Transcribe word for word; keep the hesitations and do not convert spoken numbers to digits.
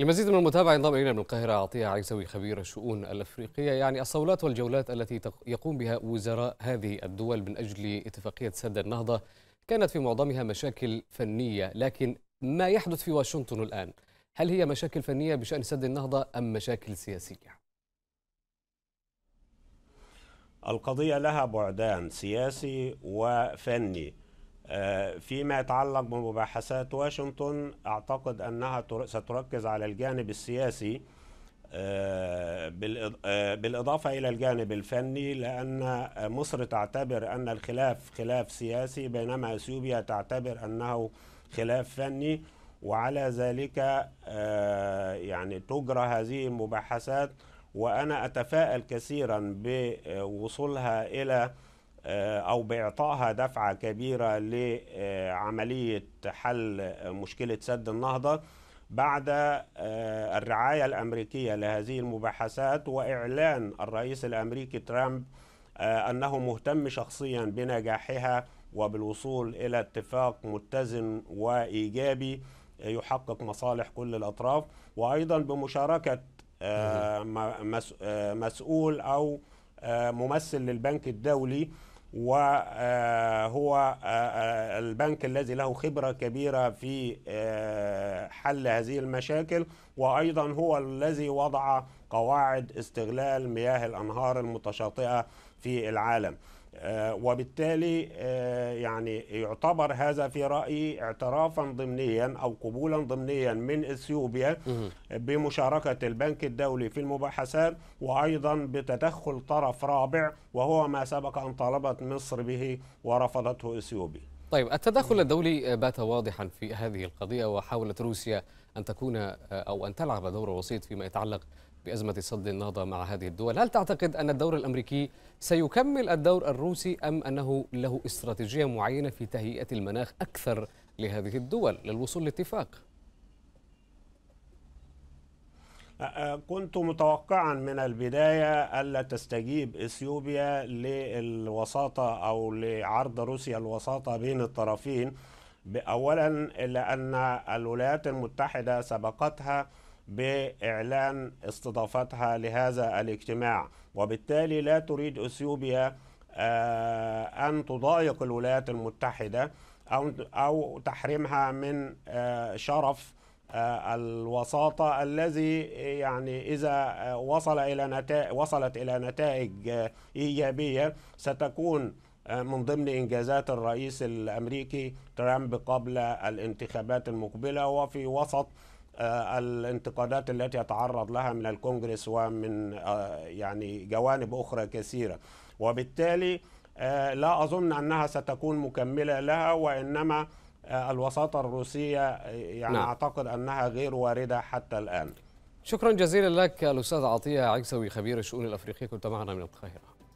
لمزيد من المتابعة ينضم إلينا من القاهرة عطية عيسوي خبير الشؤون الأفريقية. يعني الصولات والجولات التي يقوم بها وزراء هذه الدول من أجل اتفاقية سد النهضة كانت في معظمها مشاكل فنية، لكن ما يحدث في واشنطن الآن هل هي مشاكل فنية بشأن سد النهضة أم مشاكل سياسية؟ القضية لها بعدان سياسي وفني. فيما يتعلق بمباحثات واشنطن أعتقد أنها ستركز على الجانب السياسي بالإضافة إلى الجانب الفني، لأن مصر تعتبر أن الخلاف خلاف سياسي بينما أثيوبيا تعتبر أنه خلاف فني، وعلى ذلك يعني تجرى هذه المباحثات. وأنا أتفائل كثيرا بوصولها إلى أو بإعطائها دفعة كبيرة لعملية حل مشكلة سد النهضة بعد الرعاية الأمريكية لهذه المباحثات وإعلان الرئيس الأمريكي ترامب أنه مهتم شخصيا بنجاحها وبالوصول إلى اتفاق متزن وإيجابي يحقق مصالح كل الأطراف، وأيضا بمشاركة مسؤول أو ممثل للبنك الدولي، وهو البنك الذي له خبرة كبيرة في حل هذه المشاكل، وأيضا هو الذي وضع قواعد استغلال مياه الأنهار المتشاطئة في العالم. وبالتالي يعني يعتبر هذا في رأيي اعترافا ضمنيا أو قبولا ضمنيا من أثيوبيا بمشاركة البنك الدولي في المباحثات، وأيضا بتدخل طرف رابع وهو ما سبق أن طلبت مصر به ورفضته أثيوبيا. طيب، التدخل الدولي بات واضحا في هذه القضية، وحاولت روسيا أن تكون أو أن تلعب دور وسيط فيما يتعلق بأزمة سد النهضة مع هذه الدول. هل تعتقد أن الدور الأمريكي سيكمل الدور الروسي أم أنه له استراتيجية معينة في تهيئة المناخ أكثر لهذه الدول للوصول لاتفاق؟ كنت متوقعا من البداية ألا تستجيب إثيوبيا للوساطة أو لعرض روسيا الوساطة بين الطرفين، أولا لأن الولايات المتحدة سبقتها بإعلان استضافتها لهذا الاجتماع، وبالتالي لا تريد أثيوبيا أن تضايق الولايات المتحدة أو تحرمها من شرف الوساطة الذي يعني إذا وصل إلى نتائج وصلت إلى نتائج إيجابية ستكون من ضمن إنجازات الرئيس الأمريكي ترامب قبل الانتخابات المقبلة، وفي وسط الانتقادات التي يتعرض لها من الكونغرس ومن يعني جوانب أخرى كثيرة. وبالتالي لا أظن أنها ستكون مكملة لها، وإنما الوساطة الروسية يعني نعم. أعتقد أنها غير واردة حتى الآن. شكرا جزيلا لك الأستاذ عطية عيسوي خبير الشؤون الأفريقية، كنت معنا من القاهرة.